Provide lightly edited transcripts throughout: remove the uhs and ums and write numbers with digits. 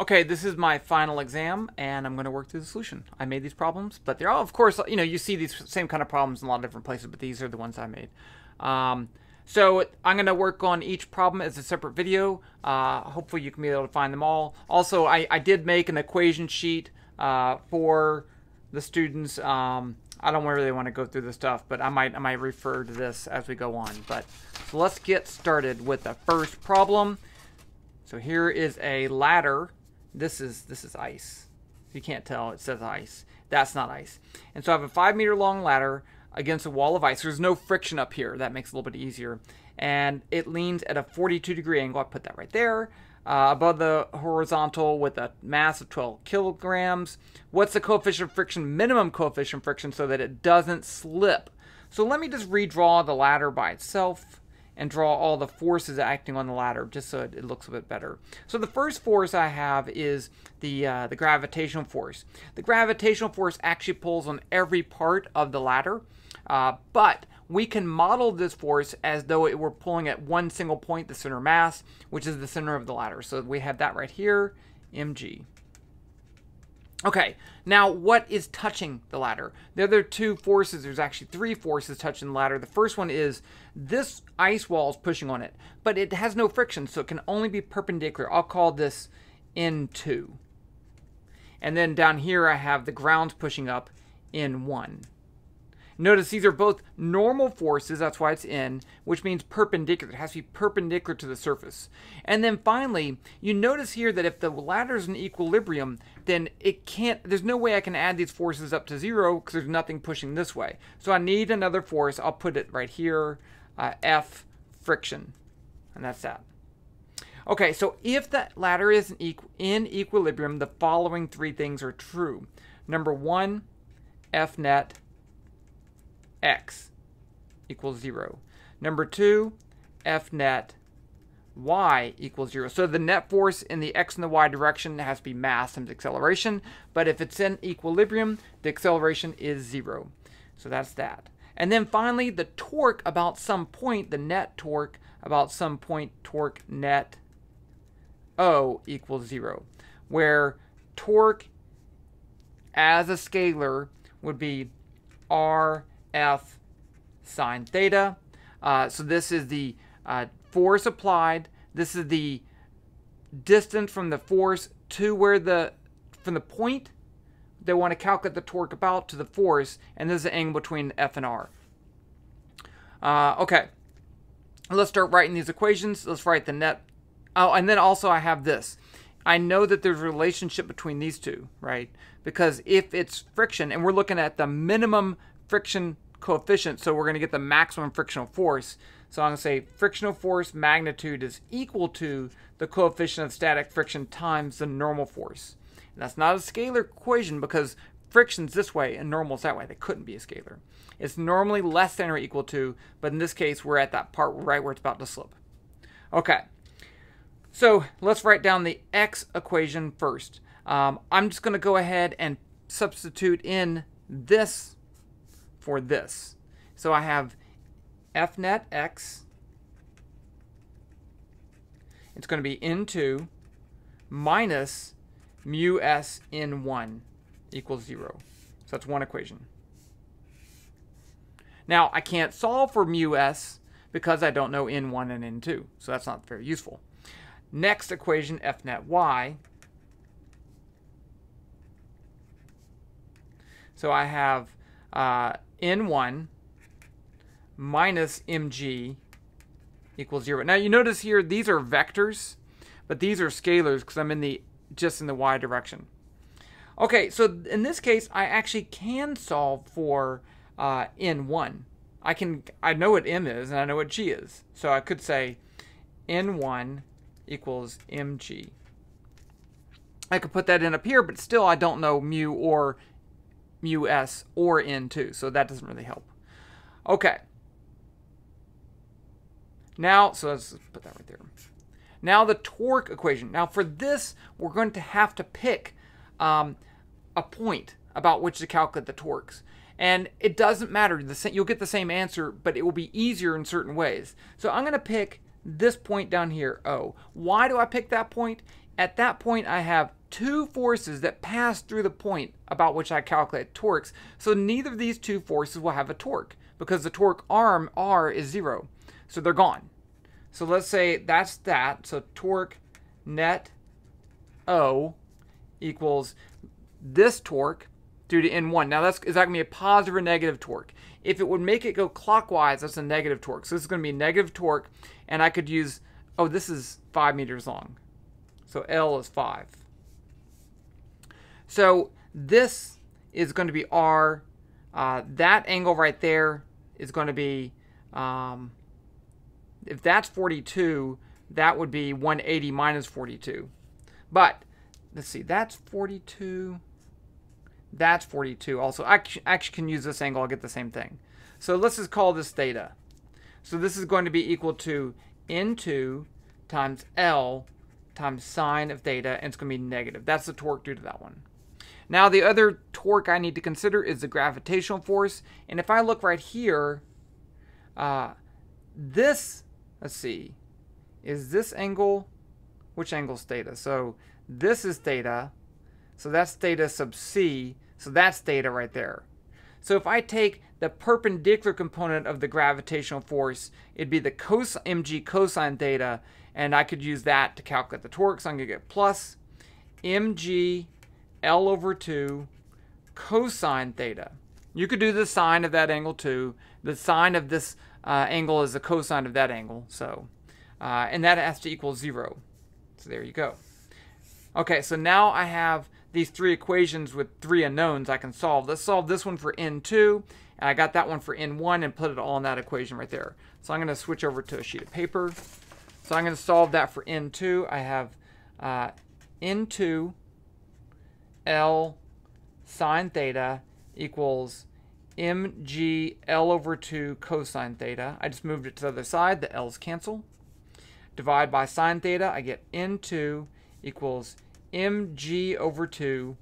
Okay, this is my final exam, and I'm going to work through the solution. I made these problems, but they're all, of course, you know, you see these same kind of problems in a lot of different places, but these are the ones I made. So I'm going to work on each problem as a separate video. Hopefully you can be able to find them all. Also, I did make an equation sheet for the students. I don't really want to go through this stuff, but I might refer to this as we go on. But so let's get started with the first problem. So here is a ladder. This is ice. You can't tell, it says ice. That's not ice. And so I have a 5 meter long ladder against a wall of ice. There's no friction up here. That makes it a little bit easier. And it leans at a 42 degree angle. I put that right there. Above the horizontal with a mass of 12 kilograms. What's the coefficient of friction? Minimum coefficient of friction so that it doesn't slip. So let me just redraw the ladder by itself and draw all the forces acting on the ladder just so it looks a bit better. So the first force I have is the gravitational force. The gravitational force actually pulls on every part of the ladder, but we can model this force as though it were pulling at one single point, the center mass, which is the center of the ladder. So we have that right here, mg. Okay, now what is touching the ladder? The other two forces, there's actually three forces touching the ladder. The first one is this ice wall is pushing on it, but it has no friction, so it can only be perpendicular. I'll call this N2. And then down here I have the ground pushing up, N1. Notice these are both normal forces, that's why it's N, which means perpendicular. It has to be perpendicular to the surface. And then finally, you notice here that if the ladder is in equilibrium, then it can't, there's no way I can add these forces up to zero because there's nothing pushing this way. So I need another force. I'll put it right here, F, friction, and that's that. Okay, so if that ladder is in equilibrium, the following three things are true. Number one, F net x equals 0. Number two, F net y equals 0. So the net force in the x and the y direction has to be mass times acceleration, but if it's in equilibrium, the acceleration is 0. So that's that. And then finally, the torque about some point, the net torque about some point, torque net O equals 0, where torque as a scalar would be R F sine theta. So this is the force applied. This is the distance from the force to where the, from the point they want to calculate the torque about to the force, and this is the angle between F and R. Okay, let's start writing these equations. Let's write the net. Oh, and then also I have this. I know that there's a relationship between these two, right? Because if it's friction, and we're looking at the minimum friction coefficient, so we're going to get the maximum frictional force. So I'm going to say frictional force magnitude is equal to the coefficient of static friction times the normal force. And that's not a scalar equation because friction's this way and normal's that way. They couldn't be a scalar. It's normally less than or equal to, but in this case we're at that part right where it's about to slip. Okay, so let's write down the x equation first. I'm just going to go ahead and substitute in this for this. So I have F net x, it's going to be N2 minus mu s N1 equals 0. So that's one equation. Now I can't solve for mu s because I don't know N1 and N2, so that's not very useful. Next equation, F net y. So I have N1 minus mg equals 0. Now you notice here these are vectors, but these are scalars because I'm in the just in the y direction. Okay, so in this case I actually can solve for N1. I know what m is and I know what g is. So I could say N1 equals mg. I could put that in up here, but still I don't know mu or mu s or N2, so that doesn't really help. Okay. Now, so let's put that right there. Now the torque equation. Now for this, we're going to have to pick a point about which to calculate the torques. And it doesn't matter, you'll get the same answer, but it will be easier in certain ways. So I'm going to pick this point down here, O. Why do I pick that point? At that point, I have two forces that pass through the point about which I calculate torques. So neither of these two forces will have a torque because the torque arm, R, is 0. So they're gone. So let's say that's that. So torque net O equals this torque due to N1. Now that's, is that going to be a positive or negative torque? If it would make it go clockwise, that's a negative torque. So this is going to be negative torque, and I could use, oh, this is 5 meters long. So L is 5. So this is going to be R. That angle right there is going to be, if that's 42, that would be 180 minus 42. But let's see, that's 42. That's 42 also. I actually can use this angle. I'll get the same thing. So let's just call this theta. So this is going to be equal to N2 times L times sine of theta, and it's going to be negative. That's the torque due to that one. Now the other torque I need to consider is the gravitational force. And if I look right here, this, let's see, is this angle, which angle is theta? So this is theta. So that's theta sub c, so that's theta right there. So if I take the perpendicular component of the gravitational force, it'd be the mg cosine theta, and I could use that to calculate the torque. So I'm going to get plus mg L over 2 cosine theta. You could do the sine of that angle too. The sine of this angle is the cosine of that angle, so and that has to equal 0. So there you go. Okay, so now I have these three equations with three unknowns I can solve. Let's solve this one for N2, and I got that one for N1 and put it all in that equation right there. So I'm going to switch over to a sheet of paper. So I'm going to solve that for N2. I have N2 L sine theta equals mg L over 2 cosine theta. I just moved it to the other side. The L's cancel. Divide by sine theta, I get N2 equals mg over 2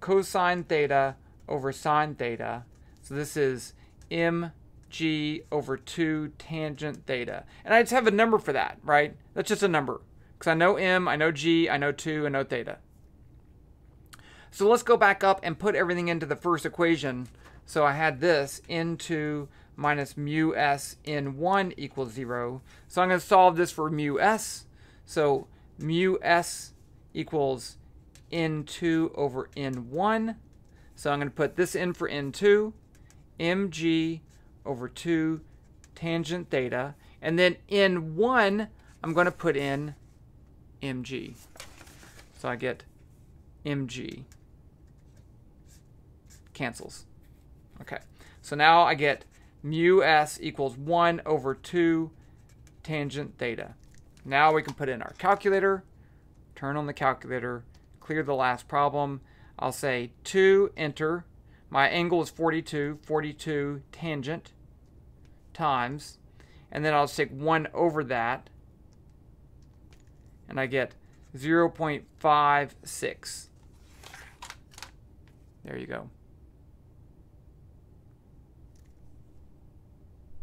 cosine theta over sine theta. So this is mg over 2 tangent theta. And I just have a number for that, right? That's just a number. Because I know m, I know g, I know 2, I know theta. So let's go back up and put everything into the first equation. So I had this, n2 minus mu s n1 equals 0. So I'm going to solve this for mu s. So mu s equals n2 over n1. So I'm going to put this in for n2, mg over 2 tangent theta. And then n1, I'm going to put in mg. So I get mg. Cancels. Okay. So now I get mu s equals 1 over 2 tangent theta. Now we can put in our calculator, turn on the calculator, clear the last problem. I'll say 2, enter. My angle is 42, 42 tangent times. And then I'll just take 1 over that. And I get 0.56. There you go.